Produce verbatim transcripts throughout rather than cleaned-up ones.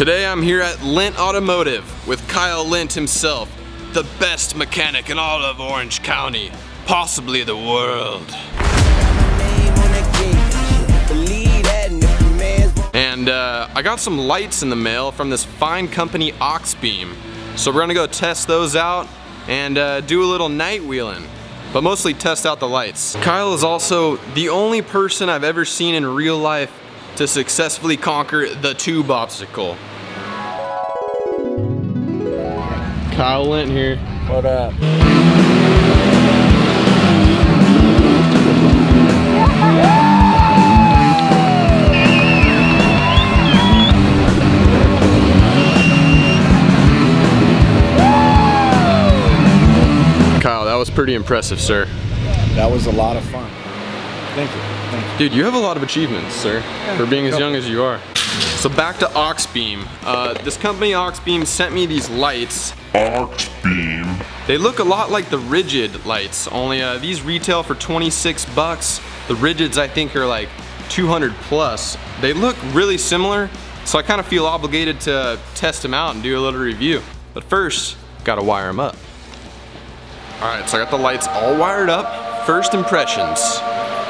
Today I'm here at Lint Automotive with Kyle Lint himself, the best mechanic in all of Orange County, possibly the world. And uh, I got some lights in the mail from this fine company AuxBeam, so we're gonna go test those out and uh, do a little night wheeling, but mostly test out the lights. Kyle is also the only person I've ever seen in real life to successfully conquer the tube obstacle. Kyle Lint here. What up? Kyle, that was pretty impressive, sir. That was a lot of fun. Thank you. Thank you. Dude, you have a lot of achievements, sir, yeah, for being as young as you are. So back to AuxBeam. Uh, this company, AuxBeam, sent me these lights. AuxBeam. They look a lot like the Rigid lights, only uh, these retail for twenty-six bucks. The Rigids, I think, are like two hundred plus. They look really similar, so I kind of feel obligated to test them out and do a little review. But first, gotta wire them up. All right, so I got the lights all wired up. First impressions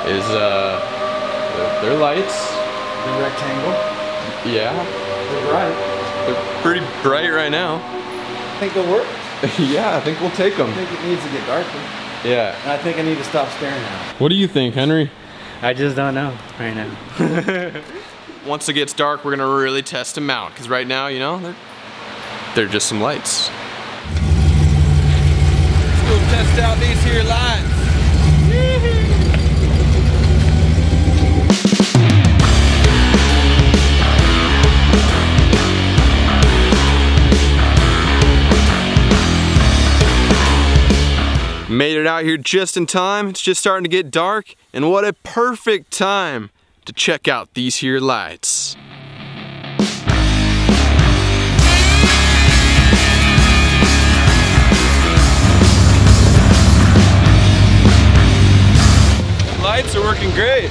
is uh, their, their lights. The rectangle. Yeah. They're bright. They're pretty bright right now. I think they'll work. Yeah, I think we'll take them. I think it needs to get darker. Yeah. And I think I need to stop staring now. What do you think, Henry? I just don't know right now. Once it gets dark, we're gonna really test them out, because right now, you know, they're, they're just some lights. We'll test out these here lights. Made it out here just in time. It's just starting to get dark, and what a perfect time to check out these here lights. Lights are working great.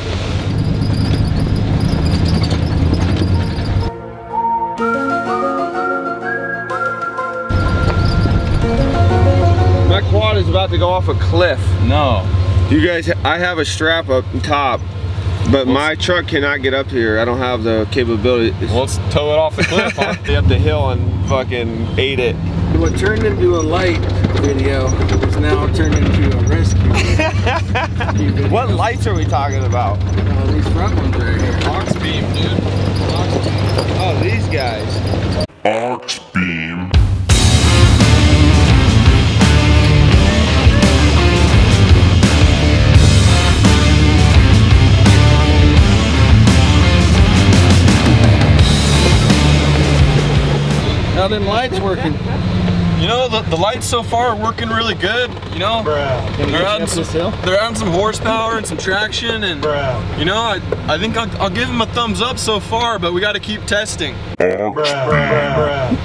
My quad is about to go off a cliff. No. You guys, I have a strap up top, but well, my truck cannot get up here. I don't have the capability. Well, let's tow it off the cliff, huh? Up the hill and fucking ate it. What turned into a light video is now turned into a rescue. What lights are we talking about? Well, these front ones right here. AuxBeam, dude. AuxBeam. Oh, these guys. AuxBeam. How them lights working? You know, the, the lights so far are working really good, you know? Bruh. They're adding some, some horsepower and some traction, and Bruh. You know, I, I think I'll, I'll give them a thumbs up so far, but we gotta keep testing. Bruh. Bruh. Bruh.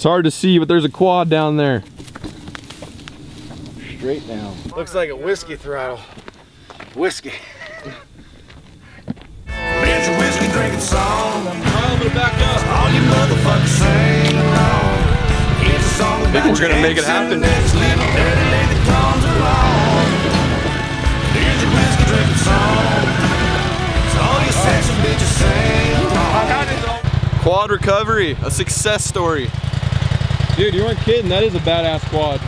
It's hard to see, but there's a quad down there. Straight down. Looks like a whiskey throttle. Whiskey. There's your whiskey drinking song. I'm gonna back up. All you motherfuckers sing along. It's a song about I think we're gonna make it happen. Next little dirty lady comes along. There's your whiskey drinking song. It's all you sexy bitches sing along. Quad recovery, a success story. Dude, you weren't kidding. That is a badass quad. Oh.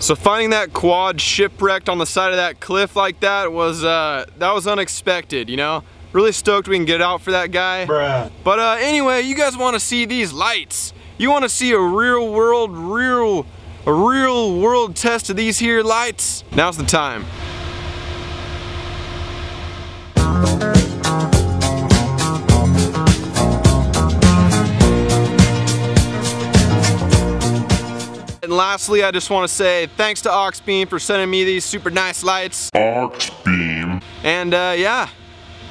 So finding that quad shipwrecked on the side of that cliff like that was uh, that was unexpected. You know, really stoked we can get out for that guy. Bruh. But uh, anyway, you guys want to see these lights? You want to see a real world, real. A real world test of these here lights. Now's the time. lastly, I just want to say thanks to AuxBeam for sending me these super nice lights. AuxBeam. And uh, yeah,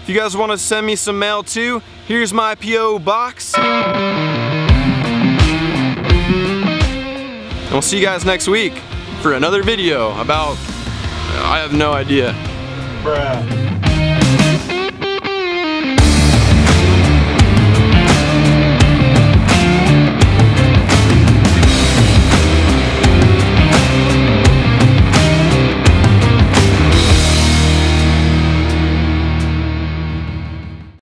if you guys want to send me some mail too, here's my P O box. And we'll see you guys next week for another video about, I have no idea. Bruh.